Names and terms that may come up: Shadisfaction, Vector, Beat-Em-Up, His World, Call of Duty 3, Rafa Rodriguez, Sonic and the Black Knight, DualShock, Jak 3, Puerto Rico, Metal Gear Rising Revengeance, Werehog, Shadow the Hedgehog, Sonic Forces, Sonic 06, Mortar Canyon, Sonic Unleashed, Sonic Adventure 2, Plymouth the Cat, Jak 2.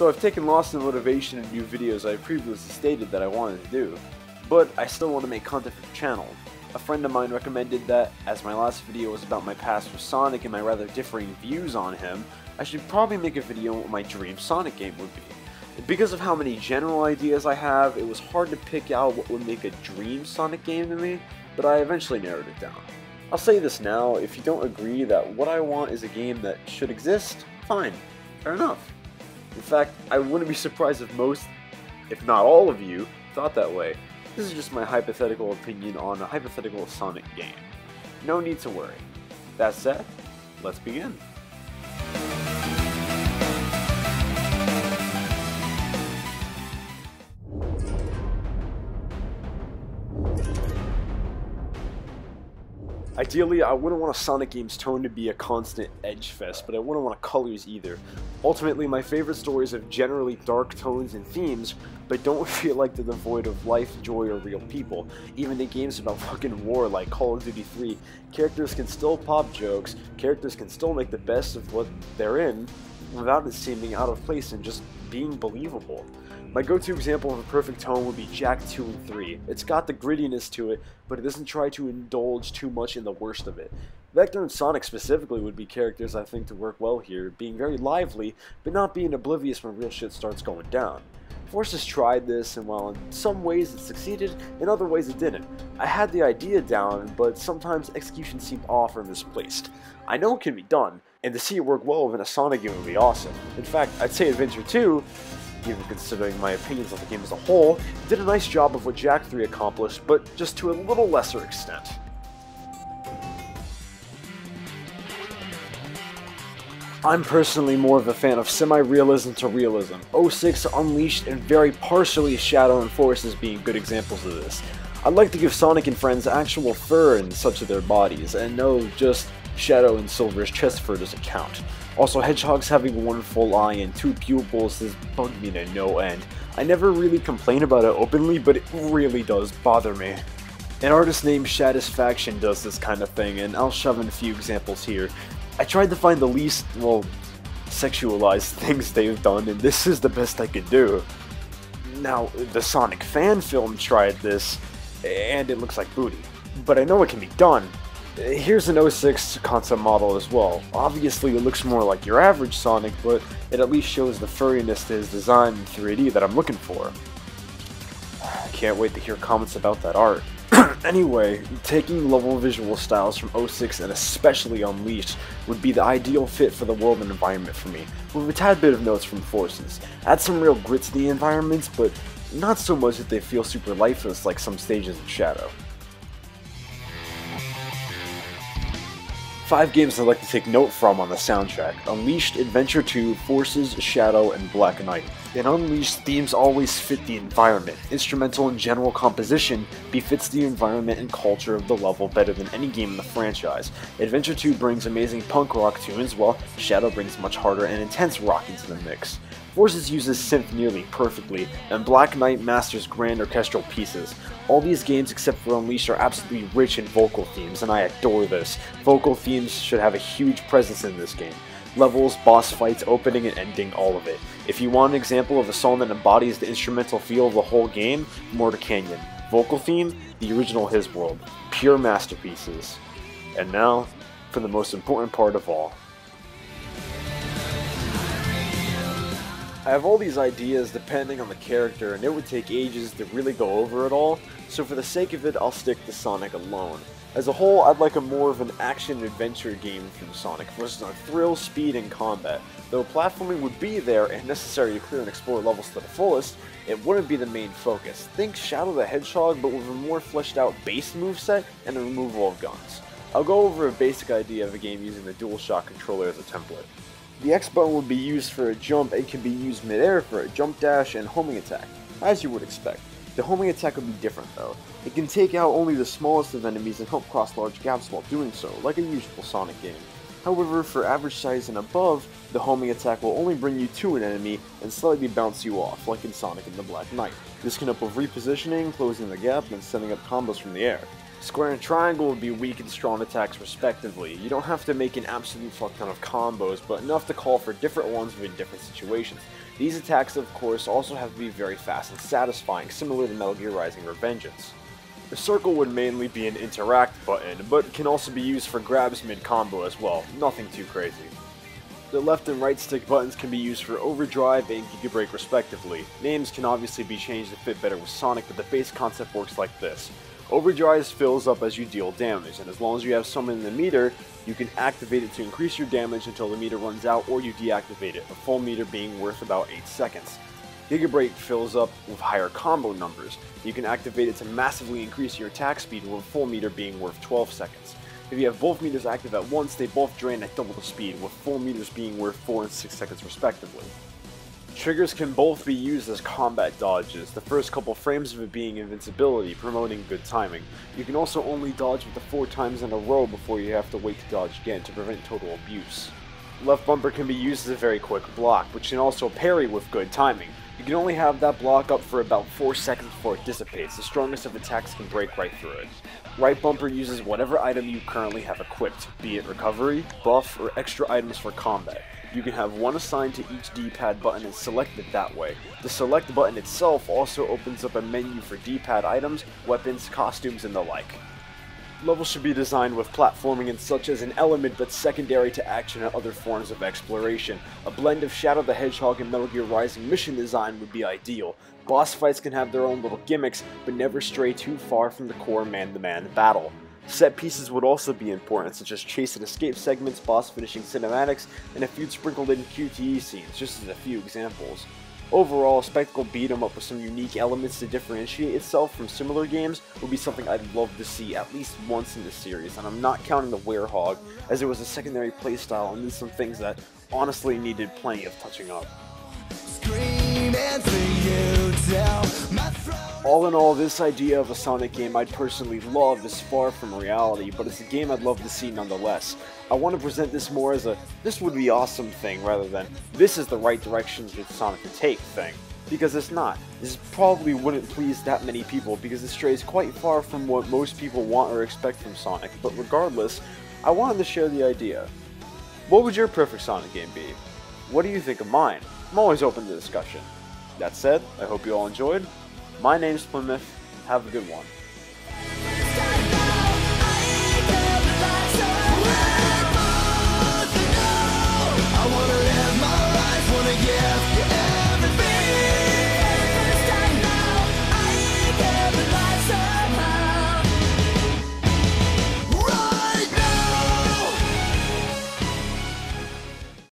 So I've taken loss in motivation in new videos I previously stated that I wanted to do, but I still want to make content for the channel. A friend of mine recommended that, as my last video was about my past with Sonic and my rather differing views on him, I should probably make a video on what my dream Sonic game would be. Because of how many general ideas I have, it was hard to pick out what would make a dream Sonic game to me, but I eventually narrowed it down. I'll say this now, if you don't agree that what I want is a game that should exist, fine, fair enough. In fact, I wouldn't be surprised if most, if not all of you, thought that way. This is just my hypothetical opinion on a hypothetical Sonic game. No need to worry. That said, let's begin. Ideally, I wouldn't want a Sonic game's tone to be a constant edge fest, but I wouldn't want colors either. Ultimately, my favorite stories have generally dark tones and themes, but don't feel like they're devoid of life, joy, or real people. Even the games about fucking war like Call of Duty 3, characters can still pop jokes, characters can still make the best of what they're in, without it seeming out of place and just being believable. My go-to example of a perfect tone would be Jak 2 and 3. It's got the grittiness to it, but it doesn't try to indulge too much in the worst of it. Vector and Sonic specifically would be characters I think to work well here, being very lively, but not being oblivious when real shit starts going down. Forces tried this, and while in some ways it succeeded, in other ways it didn't. I had the idea down, but sometimes execution seemed off or misplaced. I know it can be done, and to see it work well within a Sonic game would be awesome. In fact, I'd say Adventure 2, even considering my opinions on the game as a whole, did a nice job of what Jak 3 accomplished, but just to a little lesser extent. I'm personally more of a fan of semi-realism to realism, 06, Unleashed, and very partially Shadow and Forces being good examples of this. I'd like to give Sonic and friends actual fur and such of their bodies, and no, just Shadow and Silver's chest fur doesn't count. Also, hedgehogs having one full eye and two pupils has bugged me to no end. I never really complain about it openly, but it really does bother me. An artist named Shadisfaction does this kind of thing, and I'll shove in a few examples here. I tried to find the least, well, sexualized things they've done, and this is the best I could do. Now, the Sonic fan film tried this, and it looks like booty. But I know it can be done. Here's an 06 concept model as well. Obviously, it looks more like your average Sonic, but it at least shows the furriness to his design in 3D that I'm looking for. I can't wait to hear comments about that art. Anyway, taking level visual styles from 06 and especially Unleashed would be the ideal fit for the world and environment for me, with a tad bit of notes from Forces. Add some real grit to the environments, but not so much that they feel super lifeless like some stages in Shadow. 5 games I'd like to take note from on the soundtrack: Unleashed, Adventure 2, Forces, Shadow, and Black Knight. In Unleashed, themes always fit the environment. Instrumental and general composition befits the environment and culture of the level better than any game in the franchise. Adventure 2 brings amazing punk rock tunes, while Shadow brings much harder and intense rock into the mix. Forces uses synth nearly perfectly, and Black Knight masters grand orchestral pieces. All these games except for Unleashed are absolutely rich in vocal themes, and I adore this. Vocal themes should have a huge presence in this game. Levels, boss fights, opening and ending, all of it. If you want an example of a song that embodies the instrumental feel of the whole game, Mortar Canyon. Vocal theme, the original His World. Pure masterpieces. And now, for the most important part of all. I have all these ideas depending on the character, and it would take ages to really go over it all, so for the sake of it, I'll stick to Sonic alone. As a whole, I'd like a more of an action-adventure game from Sonic, versus on thrill, speed, and combat. Though platforming would be there and necessary to clear and explore levels to the fullest, it wouldn't be the main focus. Think Shadow the Hedgehog, but with a more fleshed-out base moveset and the removal of guns. I'll go over a basic idea of a game using the DualShock controller as a template. The X button would be used for a jump and can be used mid-air for a jump dash and homing attack, as you would expect. The homing attack would be different though. It can take out only the smallest of enemies and help cross large gaps while doing so, like a usual Sonic game. However, for average size and above, the homing attack will only bring you to an enemy and slightly bounce you off, like in Sonic and the Black Knight. This can help with repositioning, closing the gap, and setting up combos from the air. Square and triangle would be weak and strong attacks respectively. You don't have to make an absolute fuck ton of combos, but enough to call for different ones within different situations. These attacks, of course, also have to be very fast and satisfying, similar to Metal Gear Rising Revengeance. The circle would mainly be an interact button, but can also be used for grabs mid-combo as well, nothing too crazy. The left and right stick buttons can be used for overdrive and Giga Break respectively. Names can obviously be changed to fit better with Sonic, but the base concept works like this. Overdrive fills up as you deal damage, and as long as you have someone in the meter, you can activate it to increase your damage until the meter runs out or you deactivate it, a full meter being worth about 8 seconds. Giga Break fills up with higher combo numbers. You can activate it to massively increase your attack speed with a full meter being worth 12 seconds. If you have both meters active at once, they both drain at double the speed, with full meters being worth 4 and 6 seconds respectively. Triggers can both be used as combat dodges, the first couple frames of it being invincibility, promoting good timing. You can also only dodge with the 4 times in a row before you have to wait to dodge again to prevent total abuse. Left bumper can be used as a very quick block, which can also parry with good timing. You can only have that block up for about 4 seconds before it dissipates, the strongest of attacks can break right through it. Right bumper uses whatever item you currently have equipped, be it recovery, buff, or extra items for combat. You can have one assigned to each D-pad button and select it that way. The select button itself also opens up a menu for D-pad items, weapons, costumes, and the like. Levels should be designed with platforming and such as an element but secondary to action and other forms of exploration. A blend of Shadow the Hedgehog and Metal Gear Rising mission design would be ideal. Boss fights can have their own little gimmicks, but never stray too far from the core man-to-man battle. Set pieces would also be important, such as chase and escape segments, boss finishing cinematics, and a few sprinkled in QTE scenes, just as a few examples. Overall, a spectacle beat-em-up with some unique elements to differentiate itself from similar games would be something I'd love to see at least once in this series, and I'm not counting the Werehog, as it was a secondary playstyle and did some things that honestly needed plenty of touching up. All in all, this idea of a Sonic game I'd personally love is far from reality, but it's a game I'd love to see nonetheless. I want to present this more as a "this would be awesome" thing rather than "this is the right direction for Sonic to take" thing, because it's not. This probably wouldn't please that many people because it strays quite far from what most people want or expect from Sonic, but regardless, I wanted to share the idea. What would your perfect Sonic game be? What do you think of mine? I'm always open to discussion. That said, I hope you all enjoyed. My name's Plymouth, have a good one.